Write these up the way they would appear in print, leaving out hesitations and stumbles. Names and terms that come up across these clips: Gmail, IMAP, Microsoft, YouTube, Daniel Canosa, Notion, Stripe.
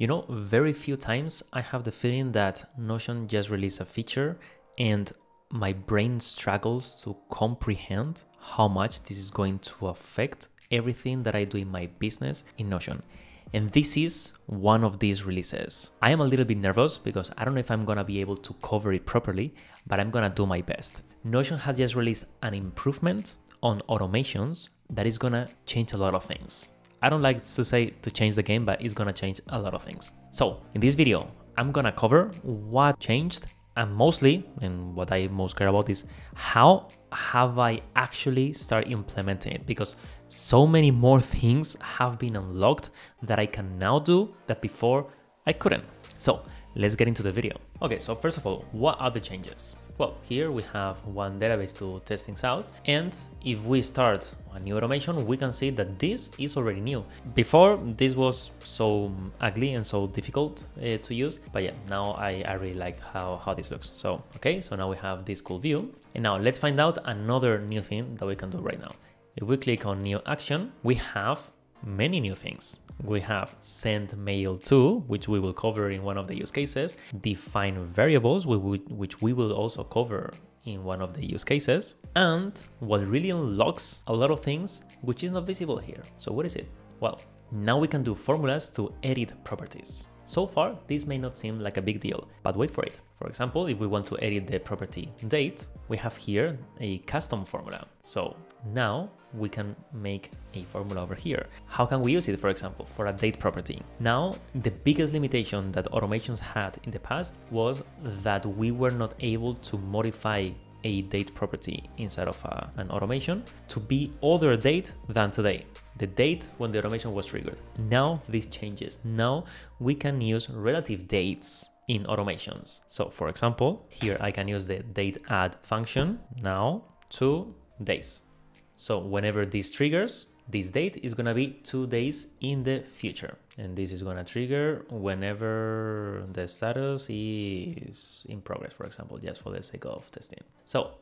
You know, very few times I have the feeling that Notion just released a feature and my brain struggles to comprehend how much this is going to affect everything that I do in my business in Notion. And this is one of these releases. I am a little bit nervous because I don't know if I'm gonna be able to cover it properly, but I'm gonna do my best. Notion has just released an improvement on automations that is gonna change a lot of things. I don't like to say to change the game, but it's gonna change a lot of things. So in this video, I'm gonna cover what changed and mostly, and what I most care about is how have I actually started implementing it, because so many more things have been unlocked that I can now do that before I couldn't. So let's get into the video. Okay, so first of all, what are the changes? Well, here we have one database to test things out. And if we start a new automation, we can see that this is already new. Before, this was so ugly and so difficult to use. But yeah, now I really like how this looks. So, okay, so now we have this cool view. And now let's find out another new thing that we can do right now. If we click on new action, we have many new things. We have send mail to, which we will cover in one of the use cases, define variables, which we will also cover in one of the use cases, and what really unlocks a lot of things which is not visible here. So what is it? Well, now we can do formulas to edit properties. So far, this may not seem like a big deal, but wait for it. For example, if we want to edit the property date, we have here a custom formula. So now we can make a formula over here. How can we use it, for example, for a date property? Now, the biggest limitation that automations had in the past was that we were not able to modify a date property inside of an automation to be other date than today, the date when the automation was triggered. Now this changes. Now we can use relative dates in automations. So for example, here I can use the date add function now to days. So whenever this triggers, this date is gonna be 2 days in the future. And this is gonna trigger whenever the status is in progress, for example, just for the sake of testing. So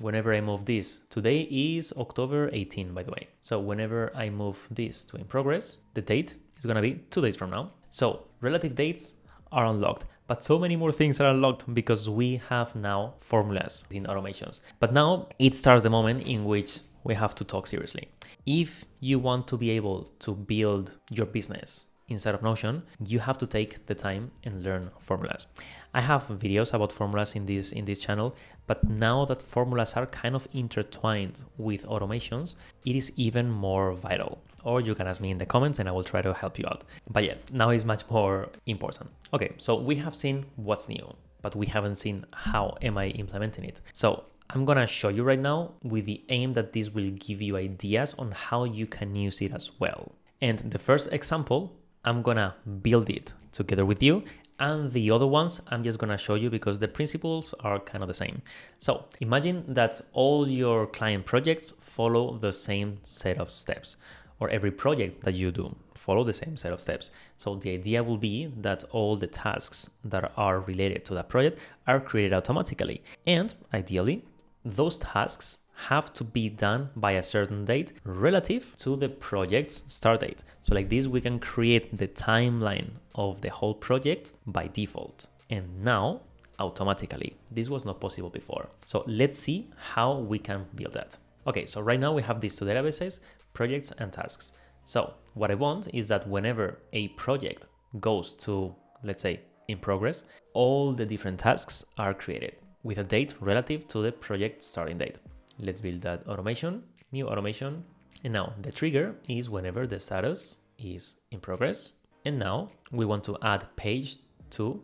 whenever I move this, today is October 18, by the way. So whenever I move this to in progress, the date is gonna be 2 days from now. So relative dates are unlocked, but so many more things are unlocked because we have now formulas in automations. But now it starts the moment in which we have to talk seriously. If you want to be able to build your business inside of Notion, you have to take the time and learn formulas. I have videos about formulas in this channel, but now that formulas are kind of intertwined with automations, it is even more vital. Or you can ask me in the comments and I will try to help you out. But yeah, now it's much more important. Okay, so we have seen what's new, but we haven't seen how am I implementing it. So I'm gonna show you right now with the aim that this will give you ideas on how you can use it as well. And the first example, I'm gonna build it together with you, and the other ones I'm just gonna show you because the principles are kind of the same. So imagine that all your client projects follow the same set of steps, or every project that you do follow the same set of steps. So the idea will be that all the tasks that are related to that project are created automatically. And ideally, those tasks have to be done by a certain date relative to the project's start date. So like this, we can create the timeline of the whole project by default. And now automatically, this was not possible before. So let's see how we can build that. Okay, so right now we have these two databases, projects and tasks. So what I want is that whenever a project goes to, let's say, in progress, all the different tasks are created with a date relative to the project starting date. Let's build that automation, new automation. And now the trigger is whenever the status is in progress. And now we want to add page to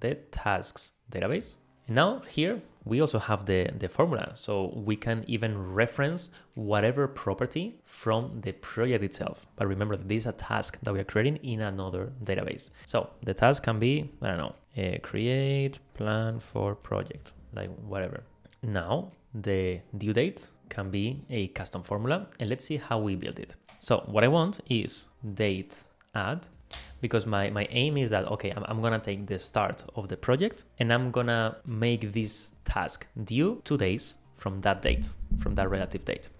the tasks database. And now here we also have the formula. So we can even reference whatever property from the project itself. But remember, this is a task that we are creating in another database. So the task can be, I don't know, create plan for project, like whatever. Now the due date can be a custom formula, and let's see how we build it. So what I want is date add, because my aim is that, okay, I'm gonna take the start of the project and I'm gonna make this task due 2 days from that date, from that relative date.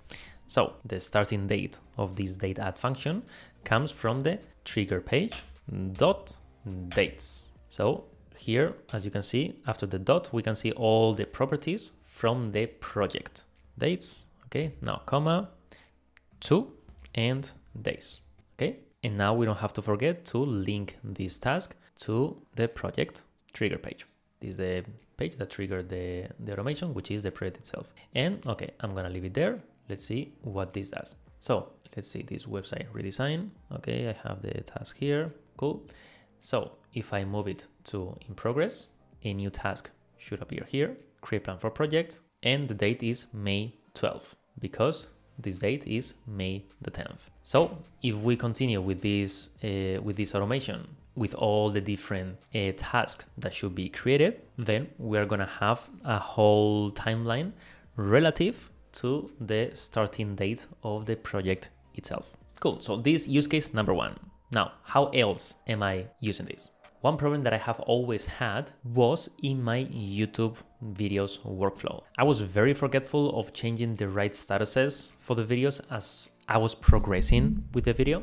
So the starting date of this date add function comes from the trigger page dot dates. So here, as you can see, after the dot, we can see all the properties from the project. Dates, okay, now comma, to, and days, okay? And now we don't have to forget to link this task to the project trigger page. This is the page that triggered the automation, which is the project itself. And okay, I'm gonna leave it there. Let's see what this does. So let's see this website redesign. Okay, I have the task here, cool. So if I move it to in progress, a new task should appear here, create plan for project, and the date is May 12th because this date is May the 10th. So if we continue with this automation, with all the different tasks that should be created, then we are gonna have a whole timeline relative to the starting date of the project itself. Cool, so this use case number one. Now, how else am I using this? One problem that I have always had was in my YouTube videos workflow. I was very forgetful of changing the right statuses for the videos as I was progressing with the video.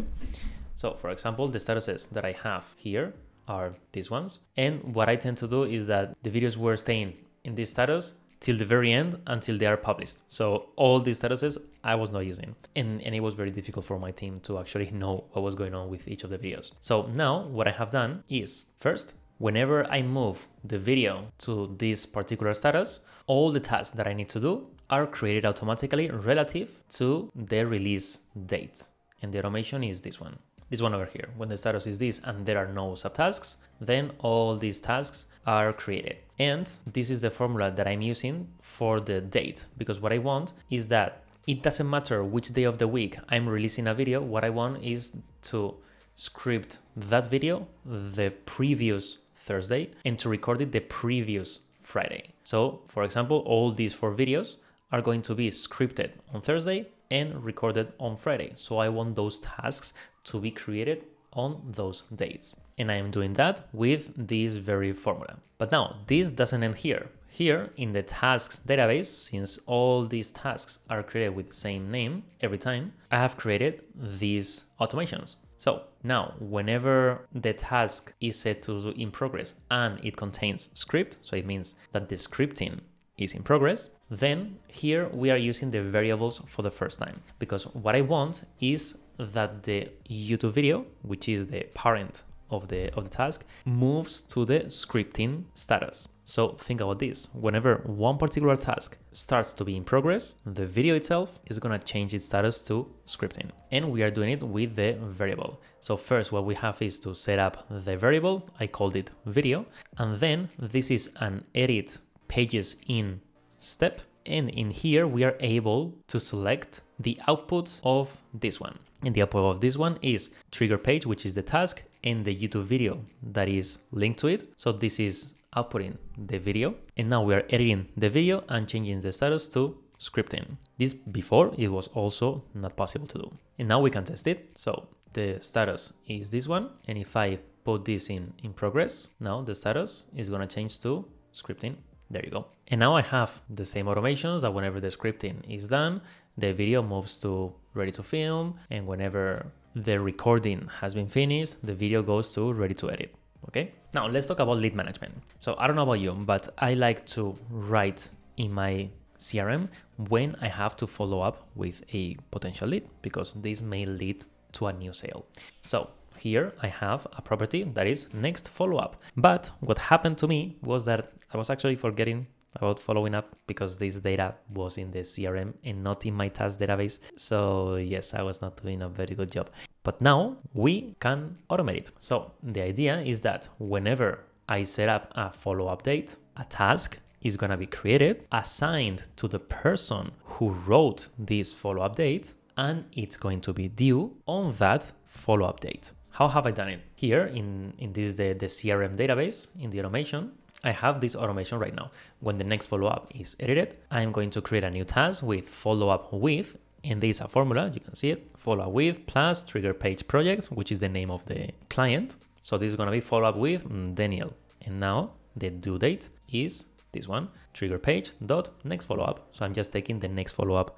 So for example, the statuses that I have here are these ones. And what I tend to do is that the videos were staying in this status till the very end until they are published. So all these statuses I was not using. And it was very difficult for my team to actually know what was going on with each of the videos. So now what I have done is, first, whenever I move the video to this particular status, all the tasks that I need to do are created automatically relative to the release date. And the automation is this one over here. When the status is this and there are no subtasks, then all these tasks are created. And this is the formula that I'm using for the date, because what I want is that it doesn't matter which day of the week I'm releasing a video. What I want is to script that video the previous Thursday and to record it the previous Friday. So for example, all these four videos are going to be scripted on Thursday and recorded on Friday. So I want those tasks to be created on those dates. And I am doing that with this very formula. But now this doesn't end here. Here in the tasks database, since all these tasks are created with the same name every time, I have created these automations. So now whenever the task is set to in progress and it contains script, so it means that the scripting is in progress, then here we are using the variables for the first time, because what I want is that the YouTube video, which is the parent of the task, moves to the scripting status. So think about this. Whenever one particular task starts to be in progress, the video itself is gonna change its status to scripting. And we are doing it with the variable. So first what we have is to set up the variable. I called it video. And then this is an edit pages in step, and in here we are able to select the output of this one, and the output of this one is trigger page, which is the task, and the YouTube video that is linked to it. So this is outputting the video, and now we are editing the video and changing the status to scripting. This before it was also not possible to do, and now we can test it. So the status is this one, and if I put this in progress, now the status is going to change to scripting. There you go. And now I have the same automations that whenever the scripting is done, the video moves to ready to film. And whenever the recording has been finished, the video goes to ready to edit. Okay. Now let's talk about lead management. So I don't know about you, but I like to write in my CRM when I have to follow up with a potential lead, because this may lead to a new sale. So here I have a property that is next follow-up. But what happened to me was that I was actually forgetting about following up because this data was in the CRM and not in my task database. So yes, I was not doing a very good job. But now we can automate it. So the idea is that whenever I set up a follow-up date, a task is going to be created, assigned to the person who wrote this follow-up date, and it's going to be due on that follow-up date. How have I done it? Here in this the CRM database, in the automation, I have this automation right now. When the next follow-up is edited, I'm going to create a new task with follow-up with, and this is a formula, you can see it, follow-up with plus trigger page project, which is the name of the client. So this is going to be follow-up with Daniel. And now the due date is this one, trigger page dot next follow-up. So I'm just taking the next follow-up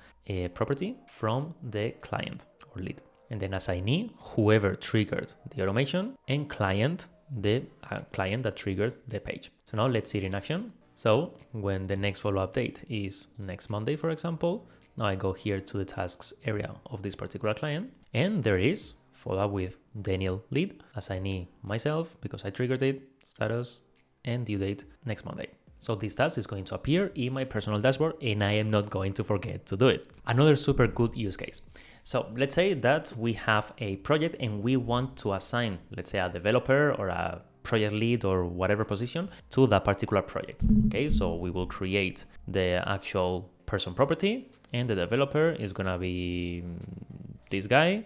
property from the client or lead, and then assignee, whoever triggered the automation, and client the client that triggered the page. So now let's see it in action. So when the next follow update is next Monday, for example, now I go here to the tasks area of this particular client, and there is follow up with Daniel lead, assignee myself because I triggered it, status and due date next Monday. So this task is going to appear in my personal dashboard and I am not going to forget to do it. Another super good use case. So let's say that we have a project and we want to assign, let's say, a developer or a project lead or whatever position to that particular project. Okay, so we will create the actual person property and the developer is gonna be this guy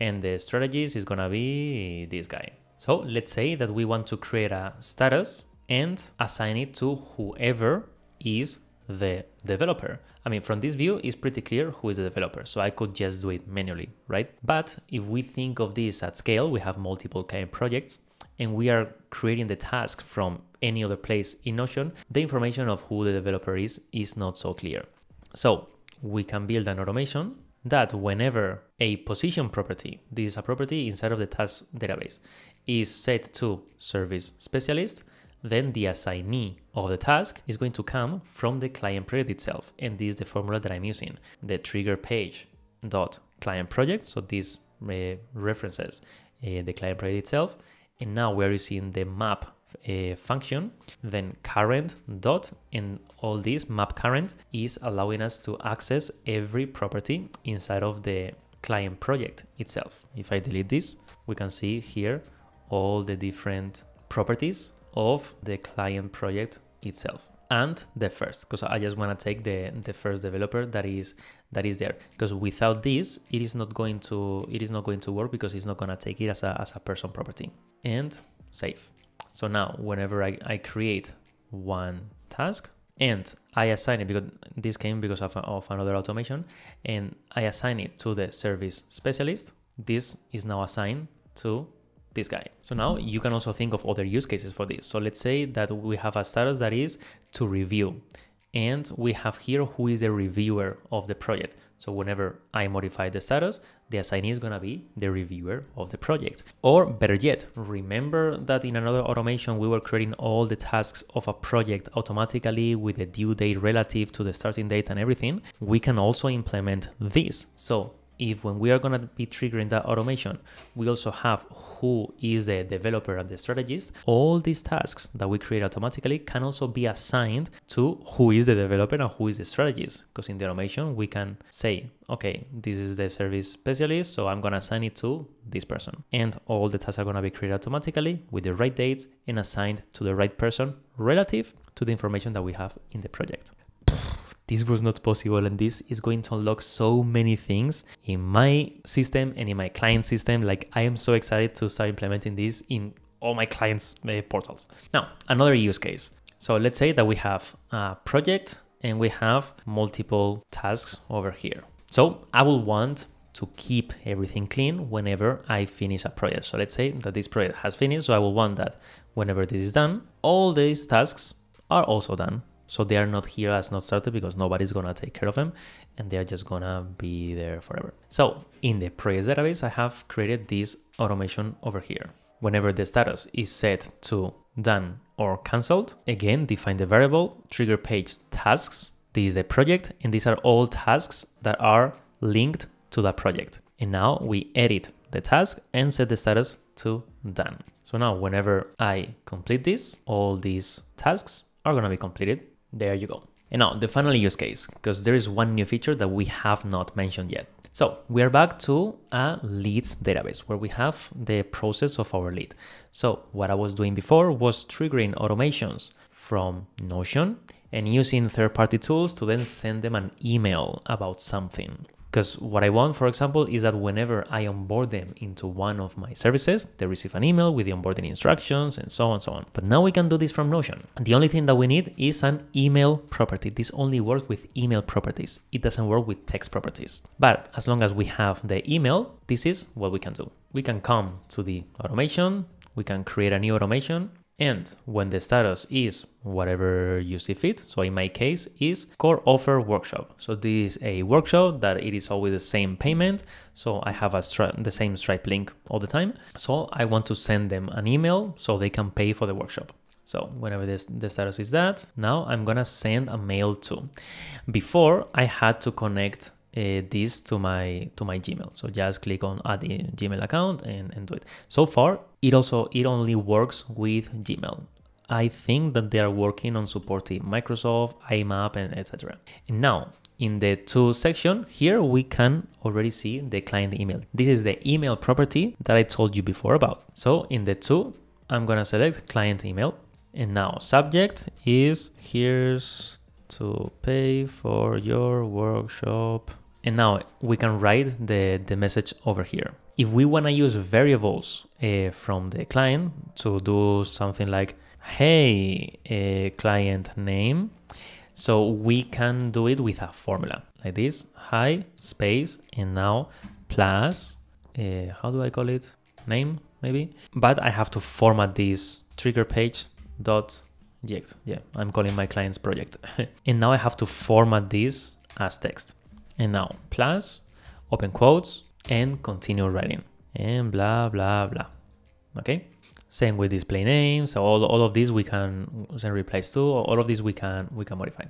and the strategist is gonna be this guy. So let's say that we want to create a status and assign it to whoever is the developer. I mean, from this view, it's pretty clear who is the developer, so I could just do it manually, right? But if we think of this at scale, we have multiple client projects and we are creating the task from any other place in Notion, the information of who the developer is not so clear. So we can build an automation that whenever a position property, this is a property inside of the task database, is set to service specialist, then the assignee of the task is going to come from the client project itself. And this is the formula that I'm using, the trigger page dot client project. So this references the client project itself. And now we're using the map function, then current dot, and all this map current is allowing us to access every property inside of the client project itself. If I delete this, we can see here all the different properties of the client project itself and the first, because I just want to take the first developer that is there, because without this it is not going to work, because it's not going to take it as a person property. And save. So now whenever I create one task and I assign it, because this came because of another automation, and I assign it to the service specialist, this is now assigned to this guy. So now you can also think of other use cases for this. So let's say that we have a status that is to review, and we have here who is the reviewer of the project. So whenever I modify the status, the assignee is going to be the reviewer of the project. Or better yet, remember that in another automation, we were creating all the tasks of a project automatically with the due date relative to the starting date and everything. We can also implement this. So if when we are going to be triggering that automation, we also have who is the developer and the strategist, all these tasks that we create automatically can also be assigned to who is the developer and who is the strategist. Because in the automation, we can say, okay, this is the service specialist, so I'm going to assign it to this person. And all the tasks are going to be created automatically with the right dates and assigned to the right person relative to the information that we have in the project. This was not possible, and this is going to unlock so many things in my system and in my client system. Like, I am so excited to start implementing this in all my clients' portals. Now, another use case. So let's say that we have a project and we have multiple tasks over here. So I will want to keep everything clean whenever I finish a project. So let's say that this project has finished. So I will want that whenever this is done, all these tasks are also done. So they are not here as not started, because nobody's gonna take care of them and they're just gonna be there forever. So in the project database, I have created this automation over here. Whenever the status is set to done or canceled, again, define the variable trigger page tasks. This is the project, and these are all tasks that are linked to that project. And now we edit the task and set the status to done. So now whenever I complete this, all these tasks are gonna be completed. There you go. And now the final use case, because there is one new feature that we have not mentioned yet. So we are back to a leads database where we have the process of our lead. So what I was doing before was triggering automations from Notion and using third-party tools to then send them an email about something. Because what I want, for example, is that whenever I onboard them into one of my services, they receive an email with the onboarding instructions and so on and so on. But now we can do this from Notion. The only thing that we need is an email property. This only works with email properties. It doesn't work with text properties. But as long as we have the email, this is what we can do. We can come to the automation. We can create a new automation And when the status is whatever you see fit, so in my case is core offer workshop. So this is a workshop that it is always the same payment. So I have the same Stripe link all the time. So I want to send them an email so they can pay for the workshop. So whenever the status is that, now I'm gonna send a mail to. Before I had to connect this to my Gmail. So just click on add a Gmail account and do it. So far, it only works with Gmail. I think that they are working on supporting Microsoft, IMAP, and etc. And now in the To section here, we can already see the client email. This is the email property that I told you before about. So in the To, I'm gonna select client email, and now subject is here's to pay for your workshop. And now we can write the message over here. If we want to use variables from the client to do something like, hey, client name. So we can do it with a formula like this, hi, space, and now plus, how do I call it? Name maybe, but I have to format this trigger page dot project. Yeah, I'm calling my client's project. And now I have to format this as text. And now plus, open quotes, and continue writing. And blah, blah, blah. Okay? Same with display names. So all of these we can send replies to. All of these we can modify.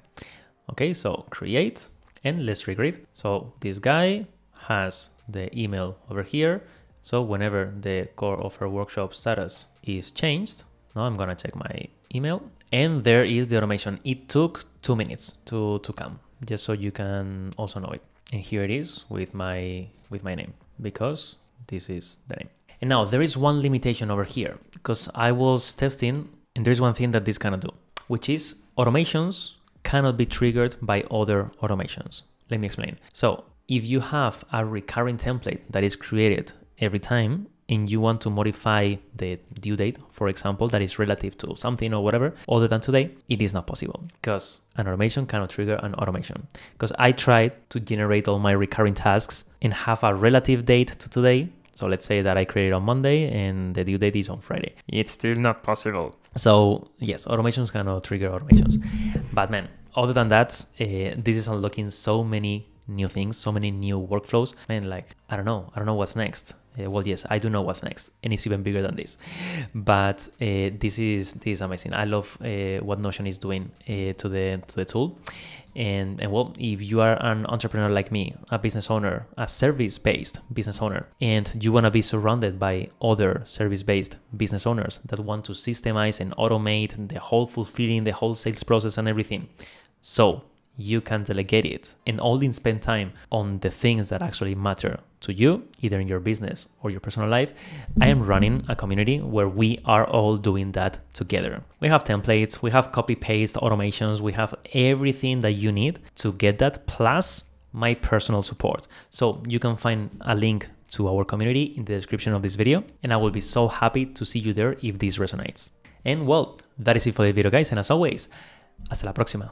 Okay, so create, and let's trigger it. So this guy has the email over here. So whenever the core offer workshop status is changed, now I'm gonna check my email. And there is the automation. It took 2 minutes to come, just so you can also know it. And here it is with my name, because this is the name. And now there is one limitation over here, because I was testing, and there is one thing that this cannot do, which is automations cannot be triggered by other automations. Let me explain. So if you have a recurring template that is created every time, and you want to modify the due date, for example, that is relative to something or whatever, other than today, it is not possible because an automation cannot trigger an automation. Because I tried to generate all my recurring tasks and have a relative date to today. So let's say that I created on Monday and the due date is on Friday. It's still not possible. So yes, automations cannot trigger automations. But man, other than that, this is unlocking so many new things, so many new workflows. Man, like, I don't know what's next. Well, yes, I do know what's next, and it's even bigger than this. But this is amazing. I love what Notion is doing to the tool. And well, if you are an entrepreneur like me, a business owner, a service-based business owner, and you want to be surrounded by other service-based business owners that want to systemize and automate the whole fulfilling, the whole sales process and everything, so you can delegate it and only spend time on the things that actually matter to you, either in your business or your personal life. I am running a community where we are all doing that together. We have templates, we have copy paste automations, we have everything that you need to get that, plus my personal support. So you can find a link to our community in the description of this video, and I will be so happy to see you there if this resonates. And well, that is it for the video, guys. And as always, hasta la próxima.